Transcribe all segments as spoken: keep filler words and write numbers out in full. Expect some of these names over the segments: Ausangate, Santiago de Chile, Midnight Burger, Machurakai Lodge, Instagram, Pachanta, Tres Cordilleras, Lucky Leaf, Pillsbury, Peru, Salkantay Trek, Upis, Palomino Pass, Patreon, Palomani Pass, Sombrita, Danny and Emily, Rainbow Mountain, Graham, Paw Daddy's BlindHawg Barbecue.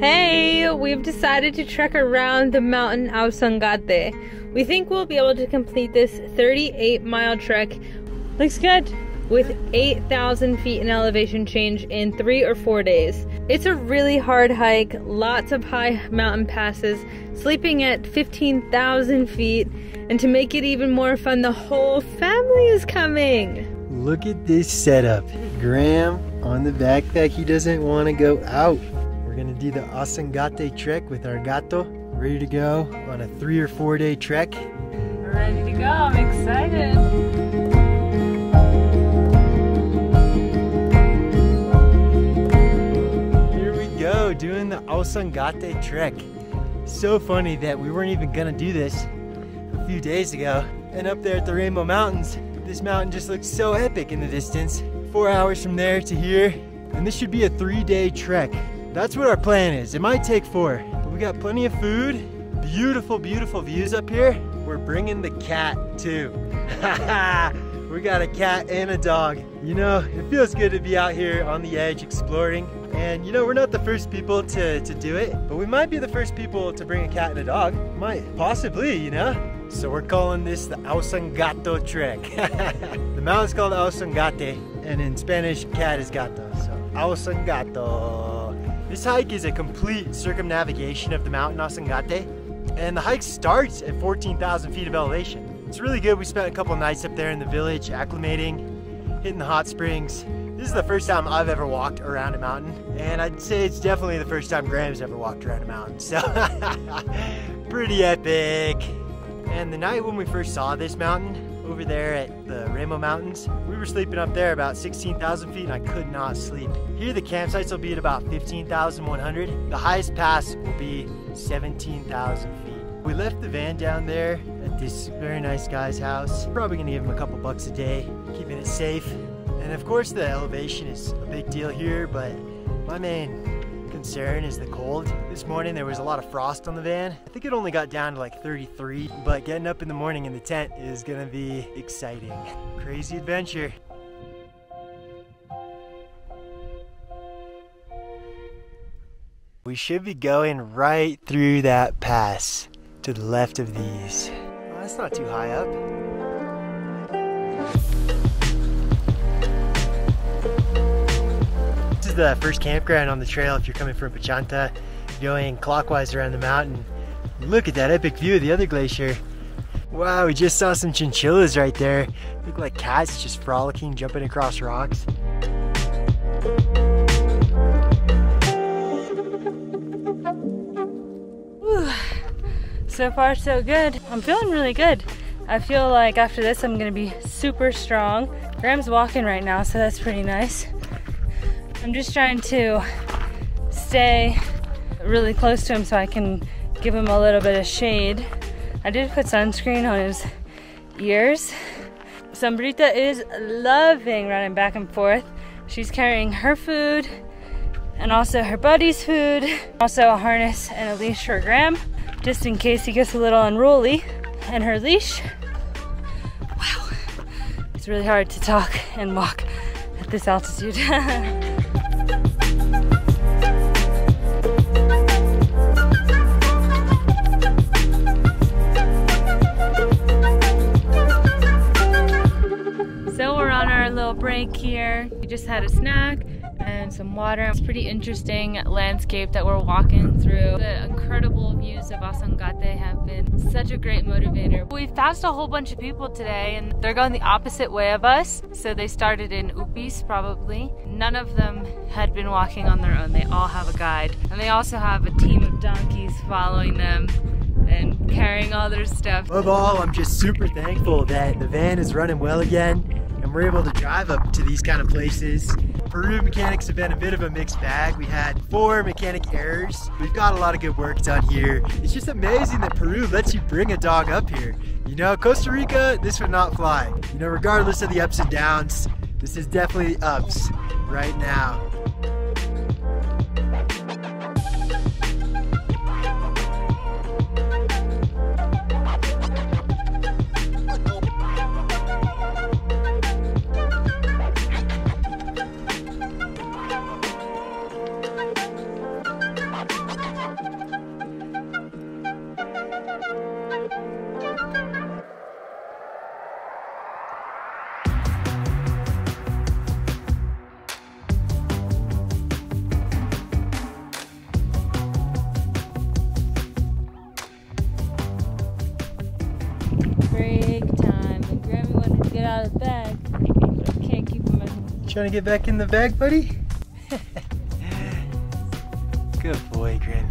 Hey, we've decided to trek around the mountain Ausangate. We think we'll be able to complete this thirty-eight mile trek. Looks good. With eight thousand feet in elevation change in three or four days. It's a really hard hike, lots of high mountain passes, sleeping at fifteen thousand feet, and to make it even more fun, the whole family is coming. Look at this setup. Graham on the backpack, he doesn't want to go out. We're gonna do the Ausangate trek with our gato. Ready to go on a three or four day trek. We're ready to go, I'm excited. Doing the Ausangate trek. So funny that we weren't even gonna do this a few days ago. And up there at the Rainbow Mountains, this mountain just looks so epic in the distance. Four hours from there to here, and this should be a three-day trek. That's what our plan is. It might take four. But we got plenty of food, beautiful, beautiful views up here. We're bringing the cat too. We got a cat and a dog. You know, it feels good to be out here on the edge exploring. And you know, we're not the first people to, to do it, but we might be the first people to bring a cat and a dog. Might, possibly, you know? So we're calling this the Ausangate Trek. The mountain's called Ausangate, and in Spanish, cat is gato, so Ausangate. This hike is a complete circumnavigation of the mountain Ausangate, and the hike starts at fourteen thousand feet of elevation. It's really good. We spent a couple nights up there in the village acclimating, hitting the hot springs. This is the first time I've ever walked around a mountain, and I'd say it's definitely the first time Graham's ever walked around a mountain, so pretty epic. And the night when we first saw this mountain over there at the Rainbow Mountains, we were sleeping up there about sixteen thousand feet and I could not sleep. Here the campsites will be at about fifteen thousand one hundred. The highest pass will be seventeen thousand feet. We left the van down there at this very nice guy's house. Probably gonna give him a couple bucks a day, keeping it safe. And of course the elevation is a big deal here, but my main concern is the cold. This morning there was a lot of frost on the van. I think it only got down to like thirty-three, but getting up in the morning in the tent is gonna be exciting. Crazy adventure. We should be going right through that pass to the left of these. Well, that's not too high up. This is the first campground on the trail if you're coming from Pachanta, going clockwise around the mountain. Look at that epic view of the other glacier. Wow, we just saw some chinchillas right there. Look like cats just frolicking, jumping across rocks. Whew. So far so good. I'm feeling really good. I feel like after this I'm gonna be super strong. Graham's walking right now, so that's pretty nice. I'm just trying to stay really close to him so I can give him a little bit of shade. I did put sunscreen on his ears. Sombrita is loving running back and forth. She's carrying her food and also her buddy's food. Also a harness and a leash for Graham, just in case he gets a little unruly. And her leash. Wow. It's really hard to talk and walk at this altitude. Break here. We just had a snack and some water. It's a pretty interesting landscape that we're walking through. The incredible views of Ausangate have been such a great motivator. We've passed a whole bunch of people today and they're going the opposite way of us. So they started in Upis probably. None of them had been walking on their own. They all have a guide. And they also have a team of donkeys following them and carrying all their stuff. Above all, I'm just super thankful that the van is running well again. We're able to drive up to these kind of places. Peru mechanics have been a bit of a mixed bag. We had four mechanic errors. We've got a lot of good work done here. It's just amazing that Peru lets you bring a dog up here. You know, Costa Rica, this would not fly. You know, regardless of the ups and downs, this is definitely ups right now. Trying to get back in the bag, buddy? Good boy, Graham.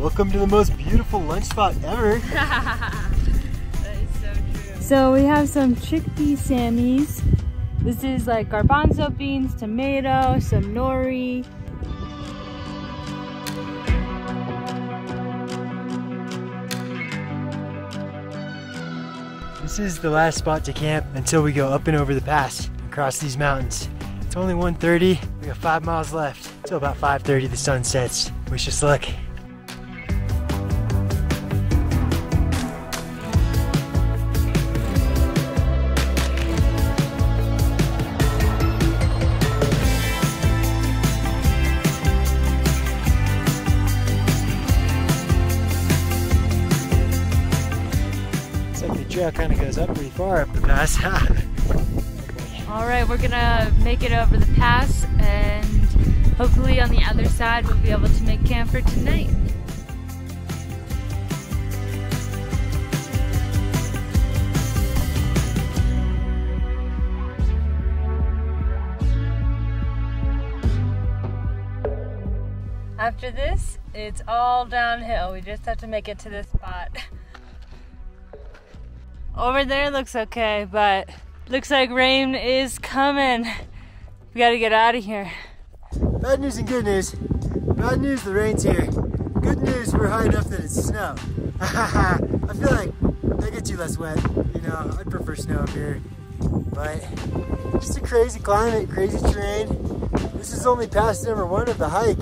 Welcome to the most beautiful lunch spot ever. That is so true. So we have some chickpea samis. This is like garbanzo beans, tomato, some nori. This is the last spot to camp until we go up and over the pass, across these mountains. It's only one thirty, we got five miles left. Till about five thirty the sun sets. Wish us luck. Trail kind of goes up pretty far up the pass. All right, we're gonna make it over the pass, and hopefully on the other side we'll be able to make camp for tonight. After this, it's all downhill. We just have to make it to this spot. Over there looks okay, but looks like rain is coming. We gotta get out of here. Bad news and good news. Bad news, the rain's here. Good news, we're high enough that it's snow. I feel like that gets you less wet. You know, I'd prefer snow up here. But just a crazy climate, crazy terrain. This is only pass number one of the hike,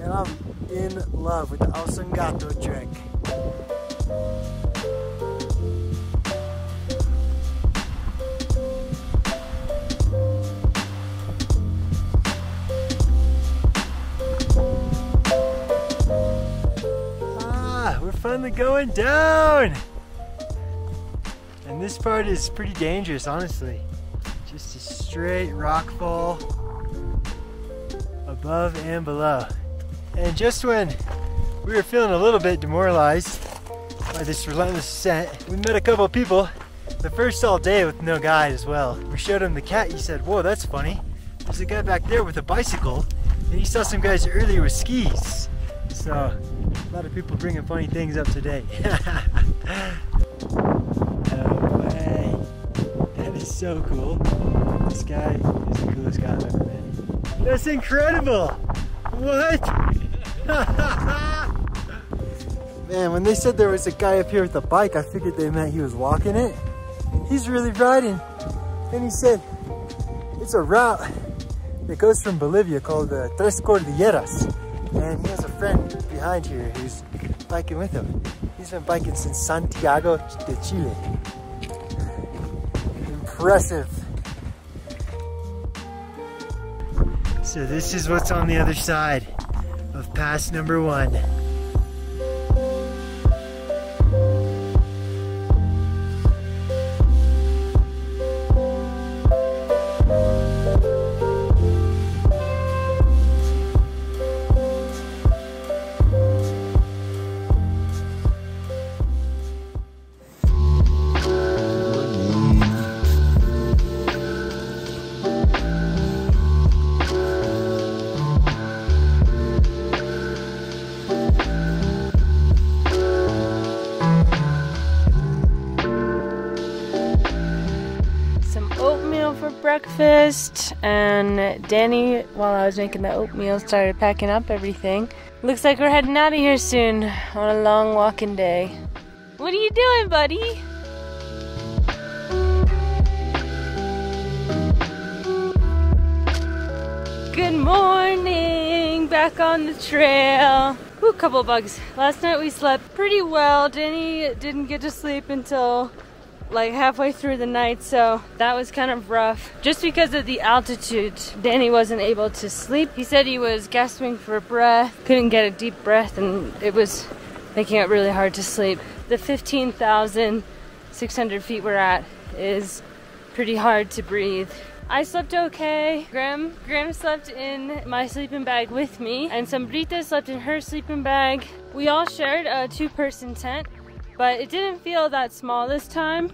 and I'm in love with the Ausangate Trek. Finally going down, and this part is pretty dangerous, honestly. Just a straight rockfall above and below. And just when we were feeling a little bit demoralized by this relentless ascent, we met a couple of people. The first all day with no guide as well. We showed him the cat. He said, "Whoa, that's funny. There's a guy back there with a bicycle," and he saw some guys earlier with skis. So. A lot of people bringing funny things up today. No way. That is so cool. This guy is the coolest guy I've ever met. That's incredible! What? Man, when they said there was a guy up here with a bike, I figured they meant he was walking it. He's really riding. And he said, it's a route that goes from Bolivia called the Tres Cordilleras. And he has a friend behind here who's biking with him. He's been biking since Santiago de Chile. Impressive. So this is what's on the other side of pass number one. Breakfast, and Danny, while I was making the oatmeal, started packing up everything. Looks like we're heading out of here soon on a long walking day. What are you doing, buddy? Good morning, back on the trail. Ooh, couple bugs. Last night we slept pretty well. Danny didn't get to sleep until like halfway through the night, so that was kind of rough. Just because of the altitude, Danny wasn't able to sleep. He said he was gasping for breath, couldn't get a deep breath, and it was making it really hard to sleep. The fifteen thousand six hundred feet we're at is pretty hard to breathe. I slept okay. Graham, Graham slept in my sleeping bag with me, and Sombrita slept in her sleeping bag. We all shared a two-person tent, but it didn't feel that small this time.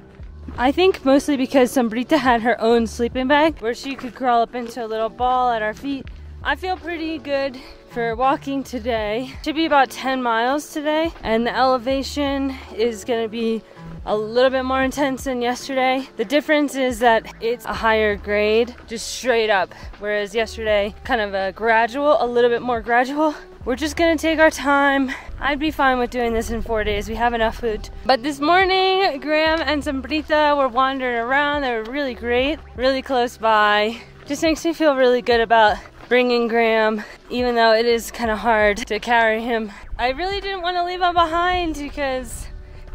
I think mostly because Sombrita had her own sleeping bag where she could crawl up into a little ball at our feet. I feel pretty good for walking today. Should be about ten miles today, and the elevation is gonna be a little bit more intense than yesterday. The difference is that it's a higher grade, just straight up, whereas yesterday, kind of a gradual, a little bit more gradual. We're just gonna take our time. I'd be fine with doing this in four days. We have enough food. But this morning, Graham and Sombrita were wandering around. They were really great, really close by. Just makes me feel really good about bringing Graham, even though it is kind of hard to carry him. I really didn't want to leave him behind because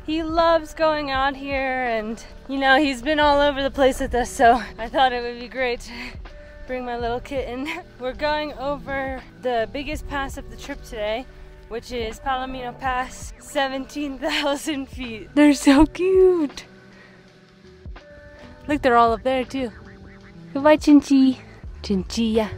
he loves going out here, and you know, he's been all over the place with us, so I thought it would be great to bring my little kitten. We're going over the biggest pass of the trip today, which is Palomino Pass, seventeen thousand feet. They're so cute. Look, they're all up there too. Goodbye, Chinchi. Chinchilla.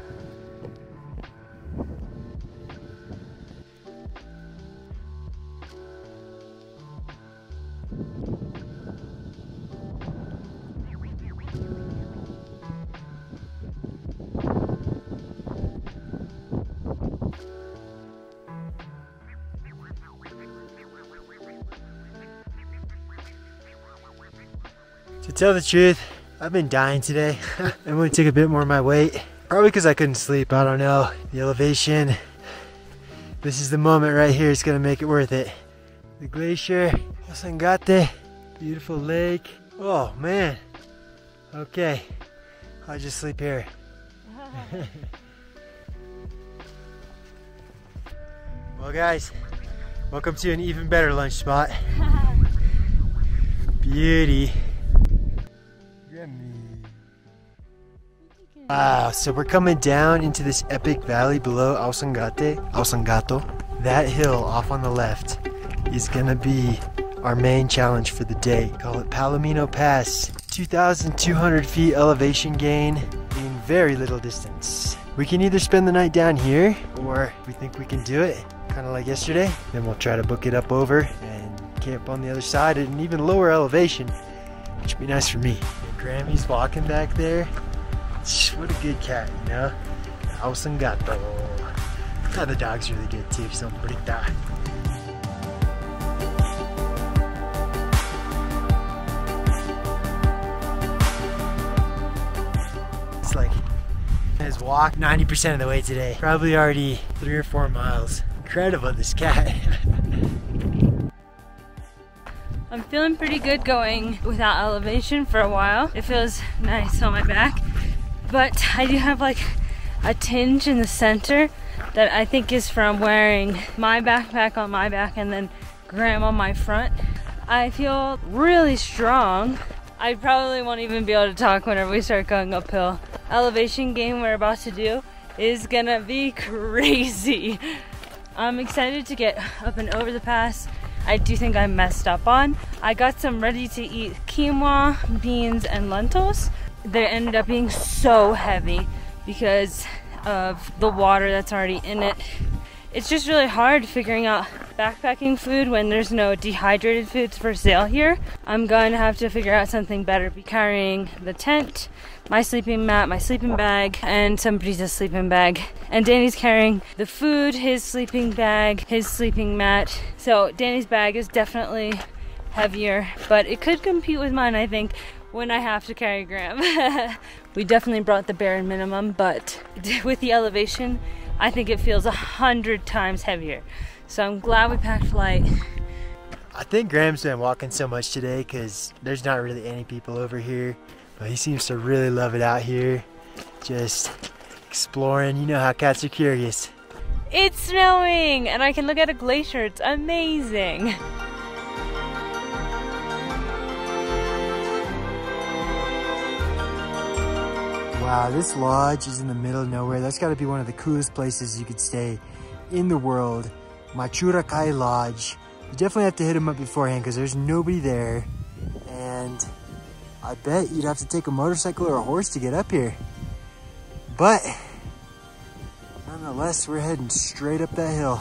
To tell the truth, I've been dying today. I'm gonna take a bit more of my weight. Probably because I couldn't sleep, I don't know. The elevation, this is the moment right here, it's gonna make it worth it. The glacier, Ausangate, beautiful lake. Oh man, okay, I'll just sleep here. Well guys, welcome to an even better lunch spot. Beauty. Wow, so we're coming down into this epic valley below Ausangate, Ausangato. That hill off on the left is gonna be our main challenge for the day. Call it Palomino Pass. two thousand two hundred feet elevation gain in very little distance. We can either spend the night down here, or if we think we can do it, kind of like yesterday, then we'll try to book it up over and camp on the other side at an even lower elevation, which would be nice for me. Grammy's walking back there. What a good cat, you know? Ausangate. God, the dog's really good too, Sombrita. It's like, I just walked ninety percent of the way today. Probably already three or four miles. Incredible, this cat. I'm feeling pretty good going without elevation for a while. It feels nice on my back, but I do have like a tinge in the center that I think is from wearing my backpack on my back and then Graham on my front. I feel really strong. I probably won't even be able to talk whenever we start going uphill. Elevation game we're about to do is gonna be crazy. I'm excited to get up and over the pass. I do think I messed up on. I got some ready to eat quinoa, beans, and lentils. They ended up being so heavy because of the water that's already in it. It's just really hard figuring out backpacking food when there's no dehydrated foods for sale here. I'm going to have to figure out something better. Be carrying the tent, my sleeping mat, my sleeping bag, and Sombrita's sleeping bag. And Danny's carrying the food, his sleeping bag, his sleeping mat. So Danny's bag is definitely heavier, but it could compete with mine, I think, when I have to carry Graham. We definitely brought the bare minimum, but with the elevation, I think it feels a hundred times heavier. So I'm glad we packed light. I think Graham's been walking so much today because there's not really any people over here. But he seems to really love it out here. Just exploring. You know how cats are curious. It's snowing and I can look at a glacier. It's amazing. Wow, this lodge is in the middle of nowhere. That's got to be one of the coolest places you could stay in the world. Machurakai Lodge. You definitely have to hit them up beforehand because there's nobody there. And I bet you'd have to take a motorcycle or a horse to get up here. But nonetheless, we're heading straight up that hill.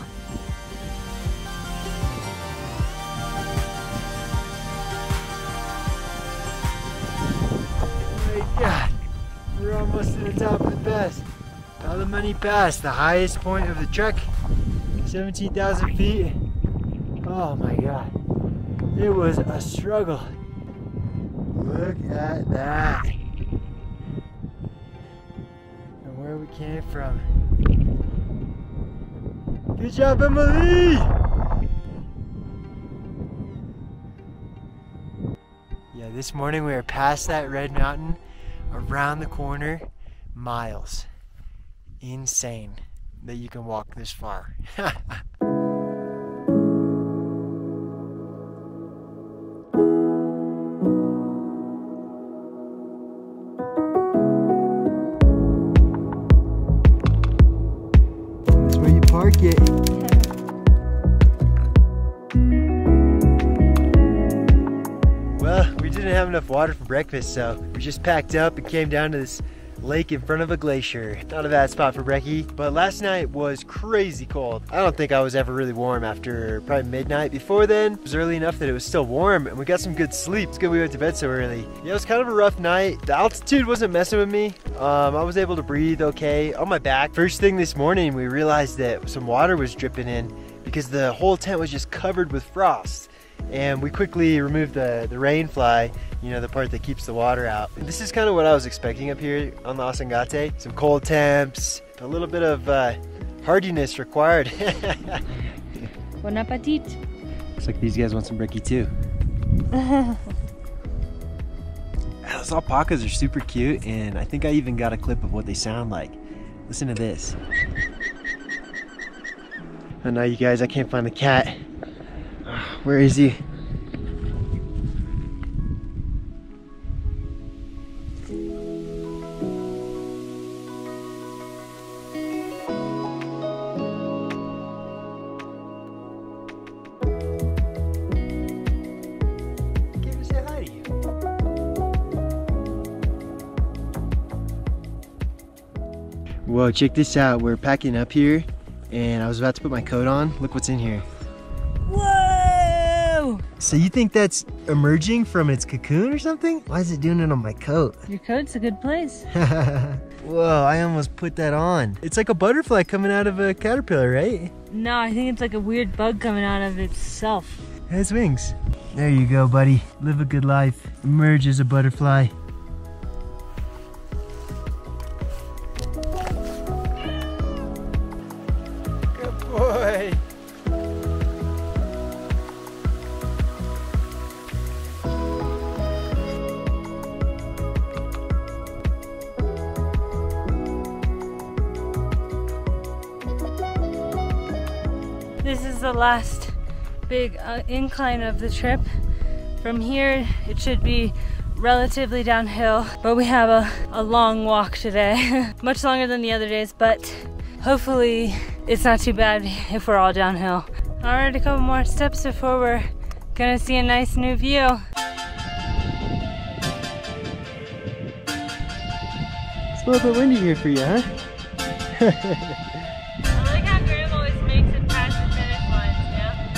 Oh my God, we're almost to the top of the pass. Palomani Pass, the highest point of the trek, seventeen thousand feet. Oh my God, it was a struggle. Look at that. And where we came from. Good job, Emily! Yeah, this morning we were past that red mountain, around the corner, miles. Insane that you can walk this far. Enough water for breakfast, so we just packed up and came down to this lake in front of a glacier. Not a bad spot for brekkie, but last night was crazy cold. I don't think I was ever really warm after probably midnight. Before then, it was early enough that it was still warm and we got some good sleep. It's good we went to bed so early. Yeah, it was kind of a rough night. The altitude wasn't messing with me. Um, I was able to breathe okay on my back. First thing this morning, we realized that some water was dripping in because the whole tent was just covered with frost. And we quickly removed the, the rain fly, you know, the part that keeps the water out. This is kind of what I was expecting up here on the Ausangate. Some cold temps, a little bit of uh, hardiness required. Bon appetit. Looks like these guys want some brekkie too. Those alpacas are super cute, and I think I even got a clip of what they sound like. Listen to this. I know, you guys, I can't find the cat. Where is he? Give us a hi to you. Whoa, check this out. We're packing up here and I was about to put my coat on. Look what's in here. So you think that's emerging from its cocoon or something? Why is it doing it on my coat? Your coat's a good place. Whoa, I almost put that on. It's like a butterfly coming out of a caterpillar, right? No, I think it's like a weird bug coming out of itself. It has wings. There you go, buddy. Live a good life. Emerge as a butterfly. Good boy. This is the last big uh, incline of the trip. From here, it should be relatively downhill, but we have a, a long walk today. Much longer than the other days, but hopefully it's not too bad if we're all downhill. All right, a couple more steps before we're gonna see a nice new view. It's a little bit windy here for you, huh?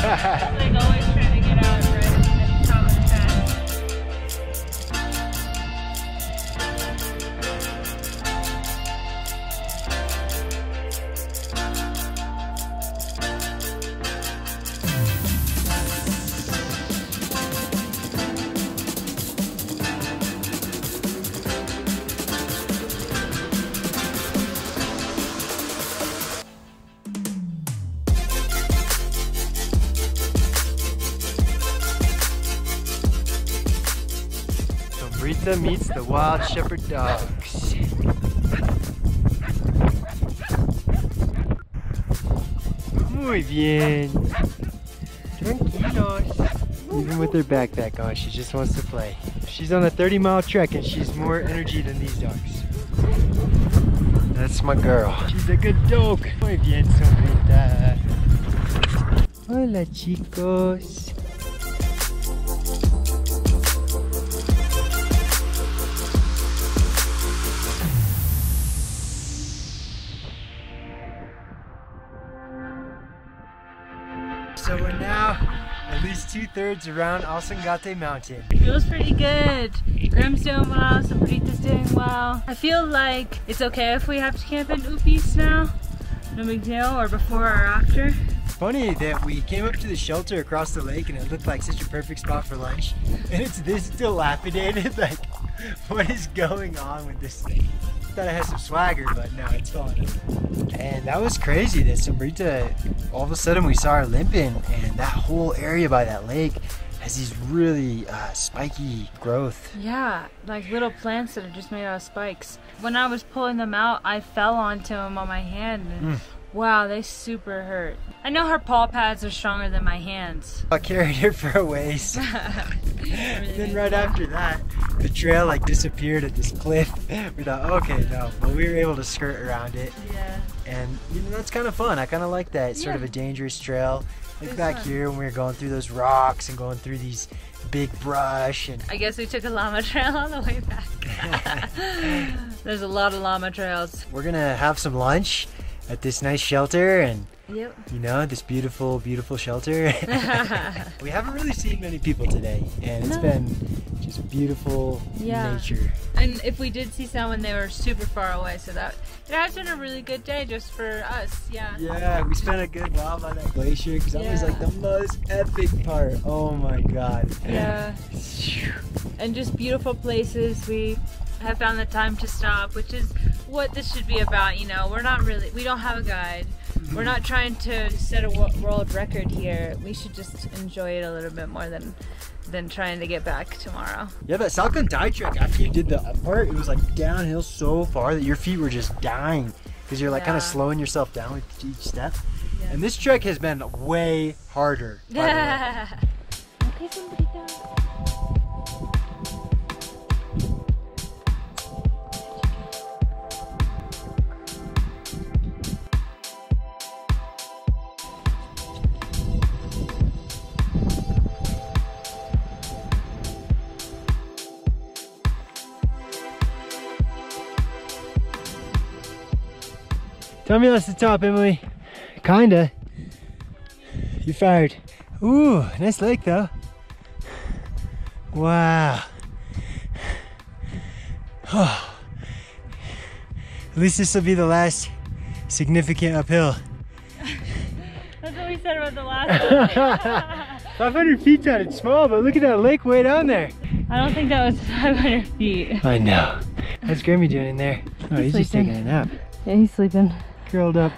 It's like always trying to get out right at the top of the path. Sombrita meets the wild shepherd dogs. Muy bien. Tranquilos. Even with her backpack on, she just wants to play. She's on a thirty mile trek and she's more energy than these dogs. That's my girl. She's a good dog. Muy bien, Sombrita. Hola, chicos. So we're now at least two-thirds around Ausangate Mountain. It feels pretty good. Graham's doing well, Sombrita's doing well. I feel like it's okay if we have to camp in Upis now. No big deal, or before or after. Funny that we came up to the shelter across the lake and it looked like such a perfect spot for lunch. And it's this dilapidated, like, what is going on with this thing? I thought I had some swagger, but no, it's falling over. And that was crazy that Sombrita, all of a sudden we saw her limping, and that whole area by that lake has these really uh, spiky growth. Yeah, like little plants that are just made out of spikes. When I was pulling them out, I fell onto them on my hand, and mm. wow, they super hurt. I know her paw pads are stronger than my hands. I carried her for a ways. And then right after that, the trail like disappeared at this cliff. We thought, okay, no, but we were able to skirt around it. Yeah. And you know, that's kind of fun. I kind of like that. It's yeah. sort of a dangerous trail. Like back fun. Here when we were going through those rocks and going through these big brush. And I guess we took a llama trail all the way back. There's a lot of llama trails. We're gonna have some lunch at this nice shelter, and yep. you know, this beautiful, beautiful shelter. We haven't really seen many people today, and it's no. been just beautiful yeah. nature. And if we did see someone, they were super far away, so that it has been a really good day just for us, yeah. Yeah, we spent a good while by that glacier, because yeah. that was like the most epic part. Oh my God. Yeah. And just beautiful places. We have found the time to stop, which is what this should be about. You know, we're not really, we don't have a guide. We're not trying to set a world record here. We should just enjoy it a little bit more than than trying to get back tomorrow. Yeah, that Salkantay Trek, after you did the up part, it was like downhill so far that your feet were just dying because you're like yeah. kind of slowing yourself down with each step. Yeah. And this trek has been way harder. Yeah. Tell me that's the top, Emily. Kinda. You fired. Ooh, nice lake though. Wow. Oh. At least this will be the last significant uphill. That's what we said about the last one. five hundred feet down, it's small, but look at that lake way down there. I don't think that was five hundred feet. I know. What's Grammy doing in there? Oh, he's, he's just taking a nap. Yeah, he's sleeping. Curled up.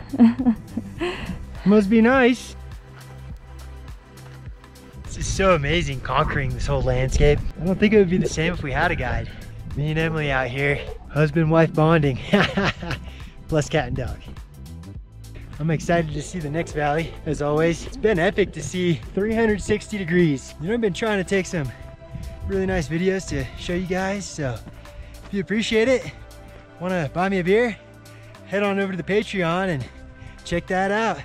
Must be nice. This is so amazing, conquering this whole landscape. I don't think it would be the same if we had a guide. Me and Emily out here, husband-wife bonding. Plus cat and dog. I'm excited to see the next valley, as always. It's been epic to see three hundred sixty degrees. You know, I've been trying to take some really nice videos to show you guys, so if you appreciate it, want to buy me a beer, head on over to the Patreon and check that out.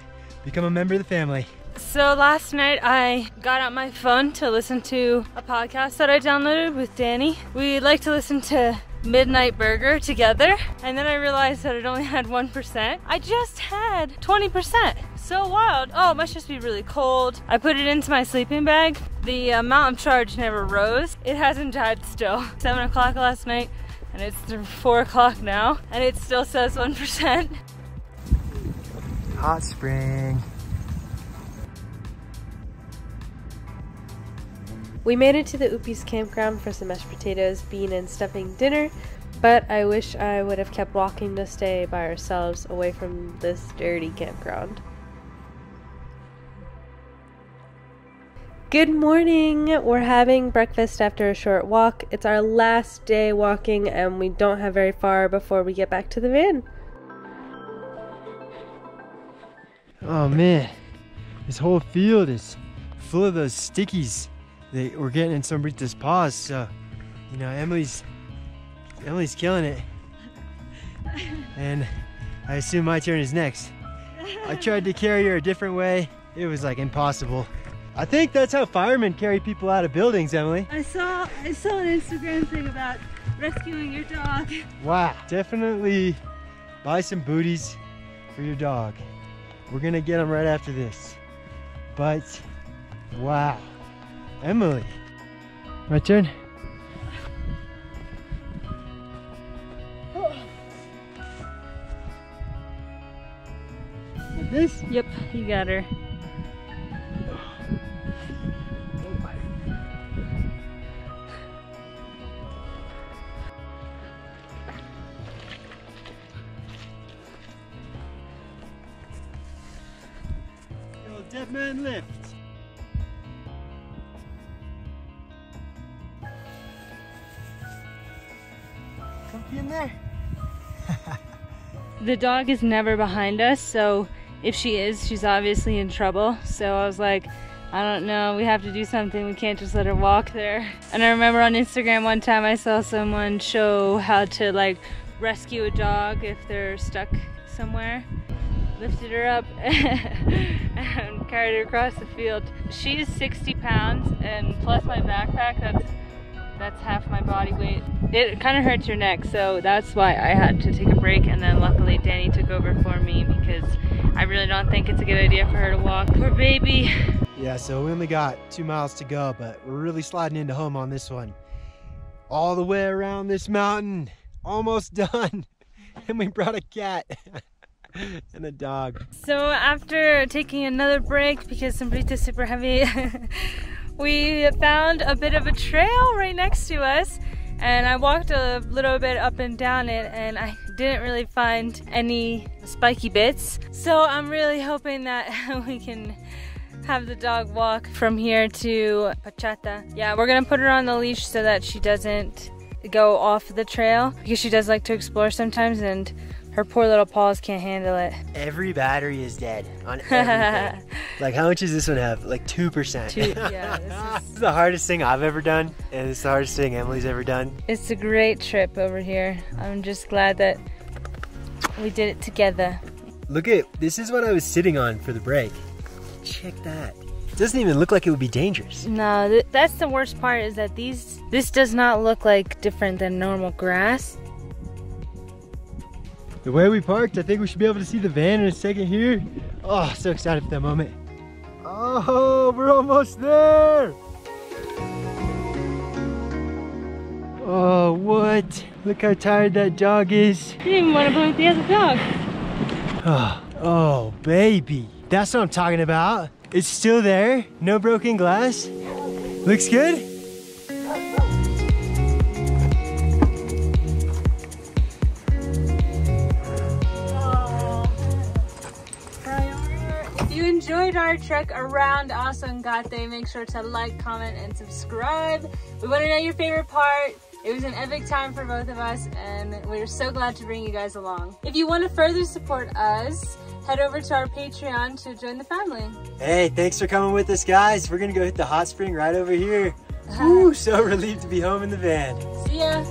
Become a member of the family. So last night I got out my phone to listen to a podcast that I downloaded with Danny. We like to listen to Midnight Burger together, and then I realized that it only had one percent. I just had twenty percent. So wild. Oh, it must just be really cold. I put it into my sleeping bag. The amount of charge never rose. It hasn't died still. seven o'clock last night. And it's four o'clock now, and it still says one percent. Hot spring. We made it to the Upis campground for some mashed potatoes, bean, and stuffing dinner, but I wish I would have kept walking this day by ourselves away from this dirty campground. Good morning! We're having breakfast after a short walk. It's our last day walking and we don't have very far before we get back to the van. Oh man, this whole field is full of those stickies that we're getting in Sombrita's paws, so you know, Emily's Emily's killing it. And I assume my turn is next. I tried to carry her a different way. It was like impossible. I think that's how firemen carry people out of buildings, Emily. I saw I saw an Instagram thing about rescuing your dog. Wow, definitely buy some booties for your dog. We're gonna get them right after this. But, wow, Emily. My turn. Like this? Yep, you got her. Dead man lift. Comfy in there. The dog is never behind us, so if she is, she's obviously in trouble. So I was like, I don't know, we have to do something. We can't just let her walk there. And I remember on Instagram one time I saw someone show how to like rescue a dog if they're stuck somewhere. Lifted her up and carried her across the field. She's sixty pounds, and plus my backpack, that's that's half my body weight. It kind of hurts your neck, so that's why I had to take a break, and then luckily Danny took over for me because I really don't think it's a good idea for her to walk. Poor baby. Yeah, so we only got two miles to go, but we're really sliding into home on this one. All the way around this mountain, almost done, and we brought a cat. And a dog. So after taking another break because Sombrita is super heavy, we found a bit of a trail right next to us, and I walked a little bit up and down it, and I didn't really find any spiky bits. So I'm really hoping that we can have the dog walk from here to Pachanta. Yeah, we're gonna put her on the leash so that she doesn't go off the trail, because she does like to explore sometimes, and her poor little paws can't handle it. Every battery is dead on everything. Like, how much does this one have? Like two percent. Two, yeah, this, is... this is the hardest thing I've ever done, and it's the hardest thing Emily's ever done. It's a great trip over here. I'm just glad that we did it together. Look at, this is what I was sitting on for the break. Check that. It doesn't even look like it would be dangerous. No, th that's the worst part, is that these, this does not look like different than normal grass. The way we parked, I think we should be able to see the van in a second here. Oh, so excited for that moment. Oh, we're almost there. Oh, what? Look how tired that dog is. You didn't even want to play with the other dog. Oh, oh, baby. That's what I'm talking about. It's still there. No broken glass. Looks good. Enjoyed our trek around Ausangate, make sure to like, comment, and subscribe. We want to know your favorite part. It was an epic time for both of us, and we're so glad to bring you guys along. If you want to further support us, head over to our Patreon to join the family. Hey, thanks for coming with us, guys. We're gonna go hit the hot spring right over here. Woo, so relieved to be home in the van. See ya.